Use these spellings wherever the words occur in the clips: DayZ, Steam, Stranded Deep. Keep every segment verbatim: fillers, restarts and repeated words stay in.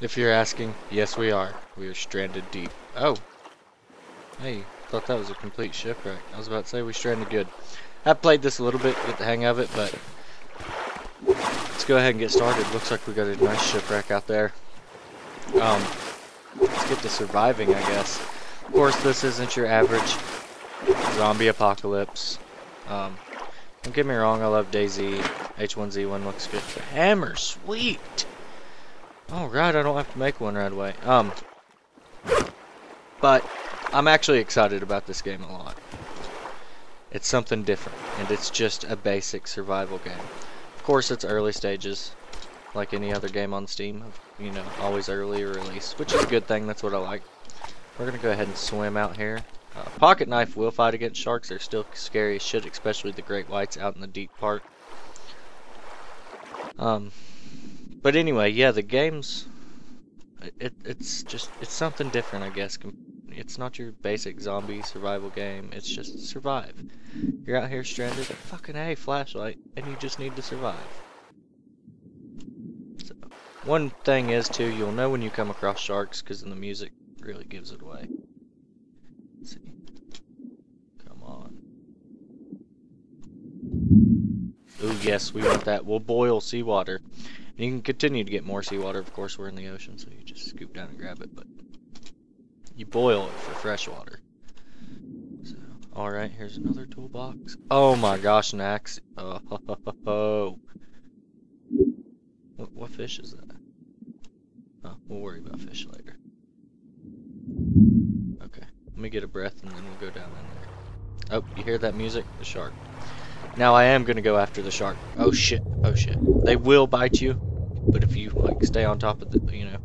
If you're asking, yes we are. We are stranded deep. Oh. Hey, thought that was a complete shipwreck. I was about to say we stranded good. I played this a little bit, get the hang of it, but let's go ahead and get started. Looks like we got a nice shipwreck out there. Um, let's get to surviving, I guess. Of course, this isn't your average zombie apocalypse. Um, don't get me wrong, I love DayZ. H one Z one looks good for hammer, sweet! Alright, I don't have to make one right away. Um, but I'm actually excited about this game a lot. It's something different, and it's just a basic survival game. Of course, it's early stages, like any other game on Steam. You know, always early release, which is a good thing. That's what I like. We're gonna go ahead and swim out here. Uh, pocket knife will fight against sharks. They're still scary as shit, especially the great whites out in the deep part. Um, but anyway, yeah, the game's it, it's just it's something different, I guess. It's not your basic zombie survival game. It's just survive. You're out here stranded, fucking hey, flashlight, and you just need to survive. So, one thing is too, you'll know when you come across sharks because the music really gives it away. Let's see, come on. Ooh, yes, we want that. We'll boil seawater, and you can continue to get more seawater. Of course, we're in the ocean, so you just scoop down and grab it, but. You boil it for fresh water. So, alright, here's another toolbox. Oh my gosh, an axe. Oh, ho, ho, ho, ho. What, what fish is that? Oh, we'll worry about fish later. Okay, let me get a breath and then we'll go down in there. Oh, you hear that music? The shark. Now I am gonna go after the shark. Oh shit, oh shit. They will bite you, but if you like stay on top of the, you know,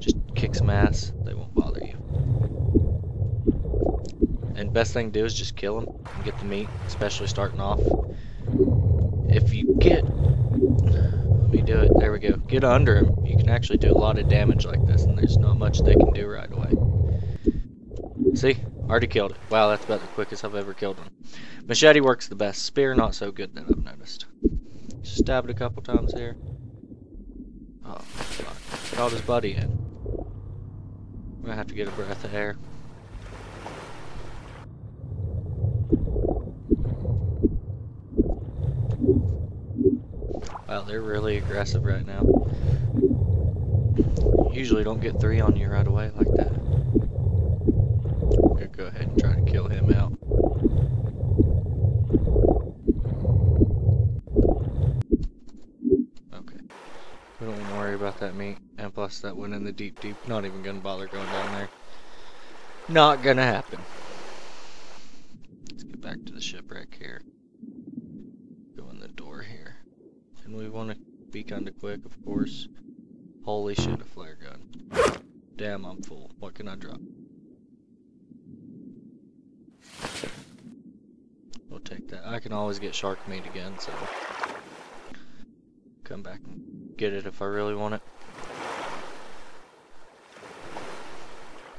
just kick some ass, they won't. And best thing to do is just kill them and get the meat, especially starting off. If you get, let me do it, there we go, get under them, you can actually do a lot of damage like this, and there's not much they can do right away. See, already killed it. Wow, that's about the quickest I've ever killed one. Machete works the best, spear not so good that I've noticed. Stabbed a couple times here. Oh, fuck. Called his buddy in. I'm gonna have to get a breath of air. Wow, they're really aggressive right now. Usually don't get three on you right away like that. I'm gonna go ahead and try to kill him out. Okay. We don't want to worry about that meat. And plus that one in the deep deep. Not even gonna bother going down there. Not gonna happen. Let's get back to the shipwreck here. Go in the door here. And we want to be kind of quick, of course. Holy shit, a flare gun. Damn, I'm full. What can I drop? We'll take that. I can always get shark meat again, so... Come back and get it if I really want it.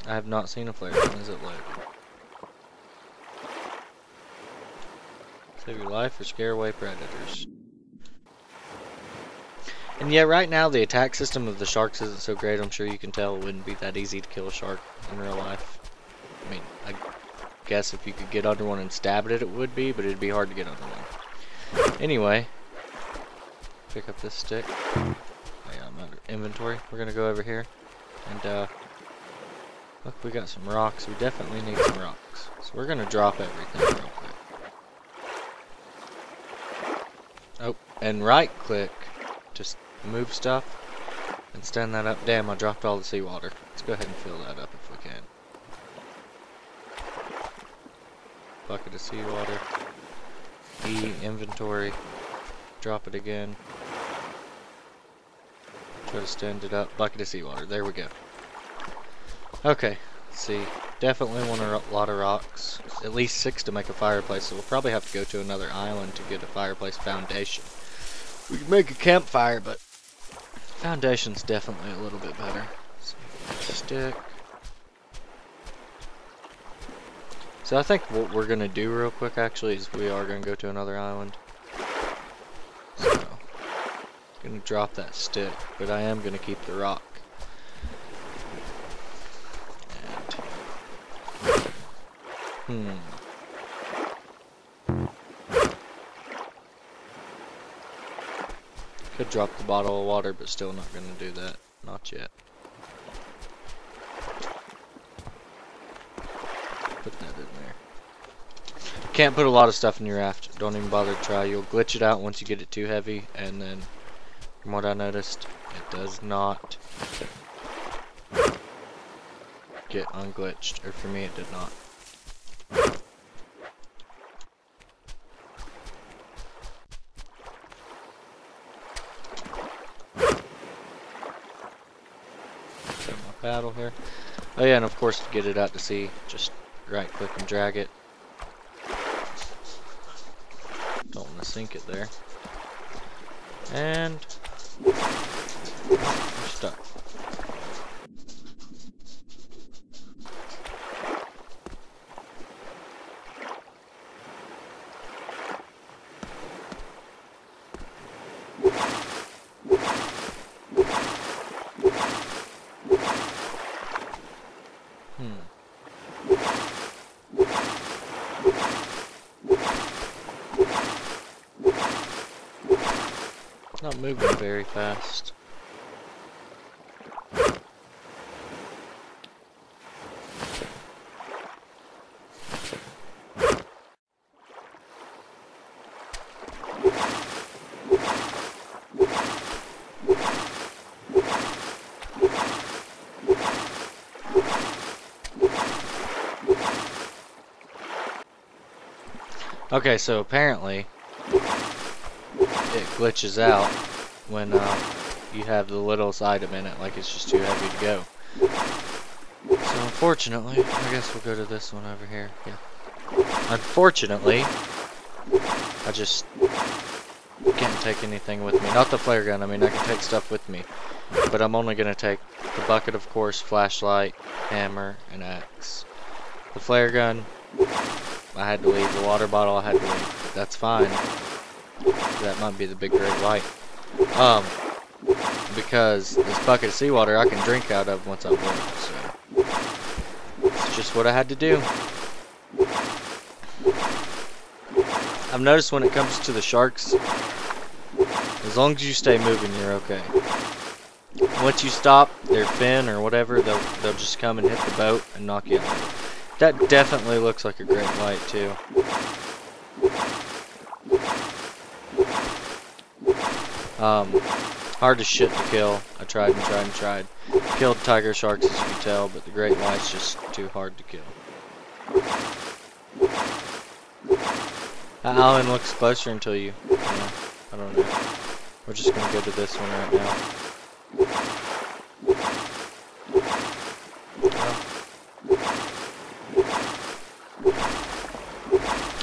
I have not seen a flare gun. Is it loaded? Save your life or scare away predators. And yeah, right now the attack system of the sharks isn't so great. I'm sure you can tell it wouldn't be that easy to kill a shark in real life. I mean, I guess if you could get under one and stab it, it would be, but it'd be hard to get under one. Anyway, pick up this stick. Oh yeah, I'm out of inventory. We're gonna go over here, and uh, look, we got some rocks. We definitely need some rocks, so we're gonna drop everything real quick. Oh, and right-click. Just move stuff and stand that up. Damn, I dropped all the seawater. Let's go ahead and fill that up if we can. Bucket of seawater. E, inventory. Drop it again. Try to stand it up. Bucket of seawater. There we go. Okay, let's see. Definitely want a lot of rocks. At least six to make a fireplace, so we'll probably have to go to another island to get a fireplace foundation. We can make a campfire, but foundation's definitely a little bit better. So, stick. So I think what we're gonna do real quick actually is we are gonna go to another island. So, gonna drop that stick, but I am gonna keep the rock. Hmm. Could drop the bottle of water, but still not gonna do that. Not yet. Put that in there. Can't put a lot of stuff in your raft. Don't even bother to try. You'll glitch it out once you get it too heavy, and then, from what I noticed, it does not get unglitched. Or for me, it did not. Got my paddle here. Oh yeah, and of course to get it out to sea, just right click and drag it. Don't want to sink it there. And we're stuck. Not moving very fast. Okay, so apparently it glitches out when uh, you have the littlest item in it, like it's just too heavy to go. So unfortunately, I guess we'll go to this one over here. Yeah. Unfortunately, I just can't take anything with me. Not the flare gun, I mean I can take stuff with me. But I'm only going to take the bucket, of course, flashlight, hammer, and axe. The flare gun, I had to leave. The water bottle, I had to leave. But that's fine. That might be the big red light. Um, because this bucket of seawater I can drink out of once I want, so it's just what I had to do. I've noticed when it comes to the sharks, as long as you stay moving, you're okay. Once you stop, their fin or whatever, they'll, they'll just come and hit the boat and knock you out. That definitely looks like a great light, too. Um, hard as shit to kill. I tried and tried and tried. Killed tiger sharks, as you can tell, but the great white's just too hard to kill. That island looks closer until you. Yeah, I don't know. We're just gonna go to this one right now.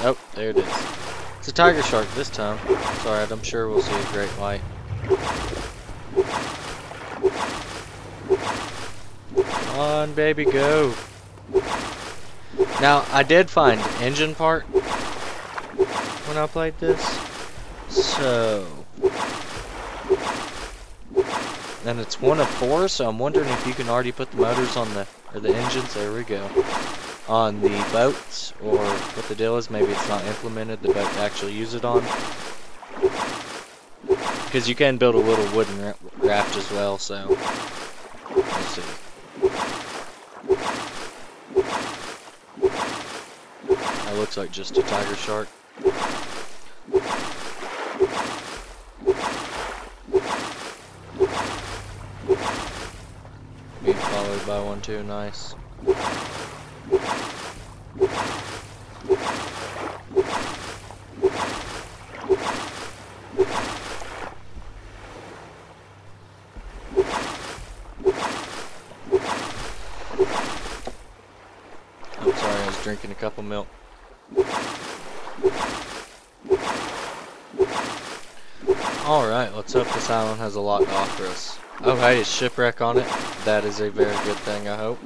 Oh, there it is. It's a tiger shark this time. It's alright, I'm sure we'll see a great white. Come on, baby, go. Now, I did find the engine part when I played this. So. And it's one of four, so I'm wondering if you can already put the motors on the, or the engines, there we go, on the boats, or what the deal is. Maybe it's not implemented, the boat to actually use it on, because you can build a little wooden ra raft as well, so we'll see. That looks like just a tiger shark. Being followed by one too, nice. I'm sorry, I was drinking a cup of milk. Alright, let's hope this island has a lot to offer us. Oh hey, it's shipwreck on it. That is a very good thing, I hope.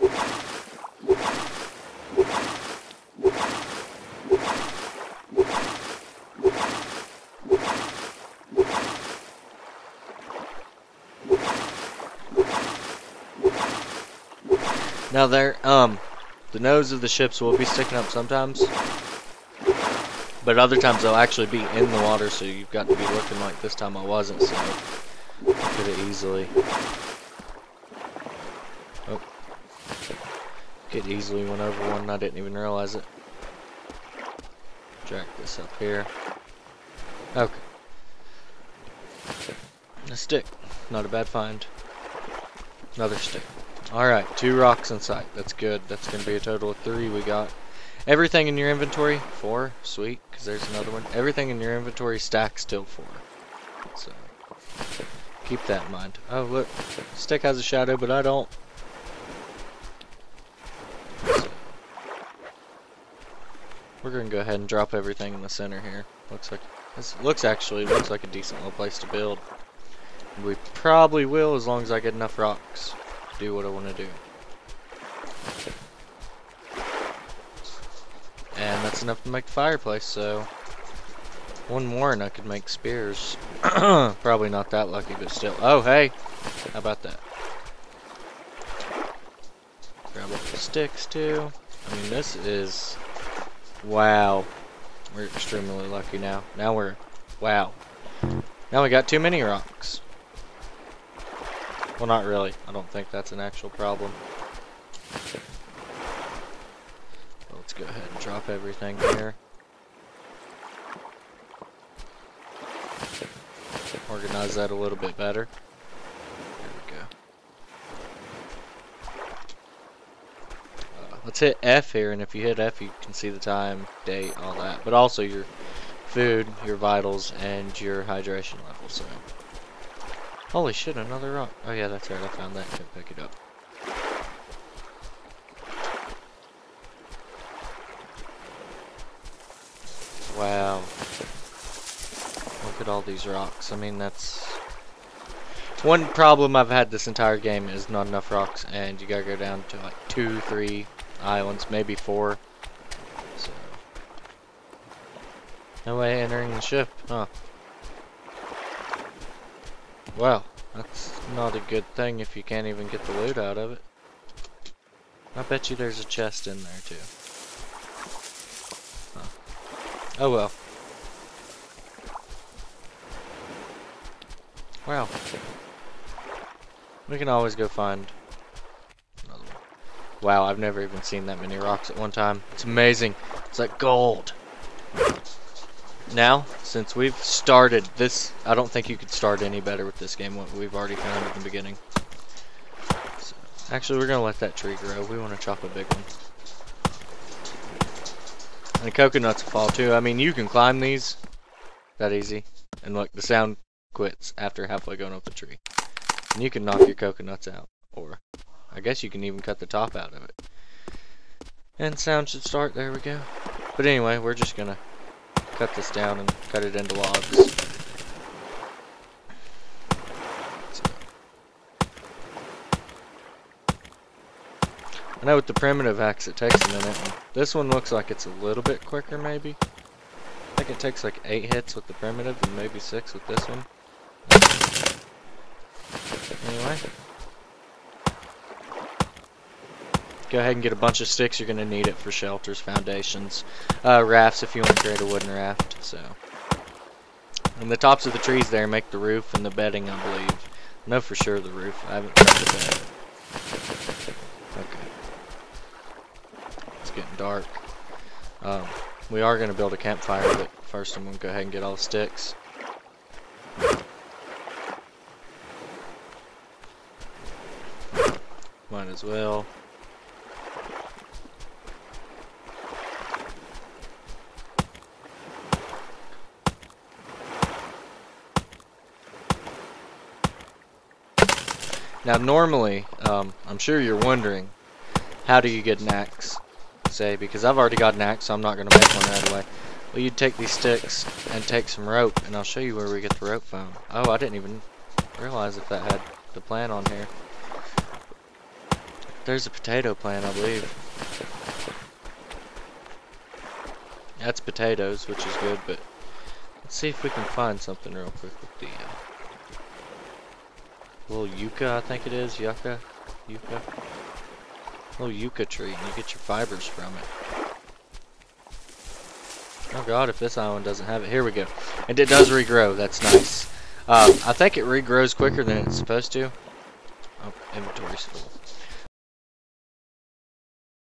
Now there, um, The nose of the ships will be sticking up sometimes, but other times they'll actually be in the water, so you've got to be looking. Like this time I wasn't, so I could have easily oh, could easily went over one and I didn't even realize it. Jack this up here. Okay. A stick. Not a bad find. Another stick. Alright, two rocks in sight. That's good. That's going to be a total of three we got. Everything in your inventory, four. Sweet, because there's another one. Everything in your inventory stacks till four. So, keep that in mind. Oh, look. Stick has a shadow, but I don't. So, we're going to go ahead and drop everything in the center here. Looks like... This looks actually looks like a decent little place to build. We probably will, as long as I get enough rocks to do what I want to do. And that's enough to make the fireplace, so one more and I could make spears. Probably not that lucky, but still. Oh, hey! How about that? Grab up the sticks, too. I mean, this is... Wow. We're extremely lucky now. Now we're... Wow. Now we got too many rocks. Well, not really. I don't think that's an actual problem. Well, let's go ahead and drop everything here. Organize that a little bit better. There we go. Uh, let's hit F here, and if you hit F, you can see the time, date, all that. But also your food, your vitals, and your hydration level, so... Holy shit, another rock. Oh yeah, that's right, I found that. Can't pick it up. Wow. Look at all these rocks. I mean, that's... One problem I've had this entire game is not enough rocks, and you gotta go down to like two, three islands, maybe four. So... No way entering the ship, huh? Well, that's not a good thing if you can't even get the loot out of it. I bet you there's a chest in there, too. Huh. Oh, well. Wow. We can always go find another one. Wow, I've never even seen that many rocks at one time. It's amazing. It's like gold. Now, since we've started this, I don't think you could start any better with this game, what we've already found at the beginning. So, actually, we're going to let that tree grow. We want to chop a big one. And the coconuts fall, too. I mean, you can climb these that easy. And look, the sound quits after halfway going up the tree. And you can knock your coconuts out. Or, I guess you can even cut the top out of it. And sound should start. There we go. But anyway, we're just going to... cut this down and cut it into logs. So. I know with the primitive axe it takes a minute. This one looks like it's a little bit quicker maybe. I think it takes like eight hits with the primitive and maybe six with this one. Anyway. Go ahead and get a bunch of sticks. You're going to need it for shelters, foundations, uh, rafts if you want to create a wooden raft. So, and the tops of the trees there make the roof and the bedding, I believe. No, for sure the roof. I haven't tried the bed. Okay. It's getting dark. Um, we are going to build a campfire, but first I'm going to go ahead and get all the sticks. Might as well. Now normally, um, I'm sure you're wondering, how do you get an axe? Say, because I've already got an axe, so I'm not going to make one right away. Well, you'd take these sticks and take some rope, and I'll show you where we get the rope from. Oh, I didn't even realize if that had the plant on here. There's a potato plant, I believe. That's potatoes, which is good, but let's see if we can find something real quick with the... Uh, Little yucca, I think it is. Yucca. Yucca. little yucca tree and you get your fibers from it. Oh god, if this island doesn't have it. Here we go. And it does regrow. That's nice. Um, I think it regrows quicker than it's supposed to. Oh, inventory's full.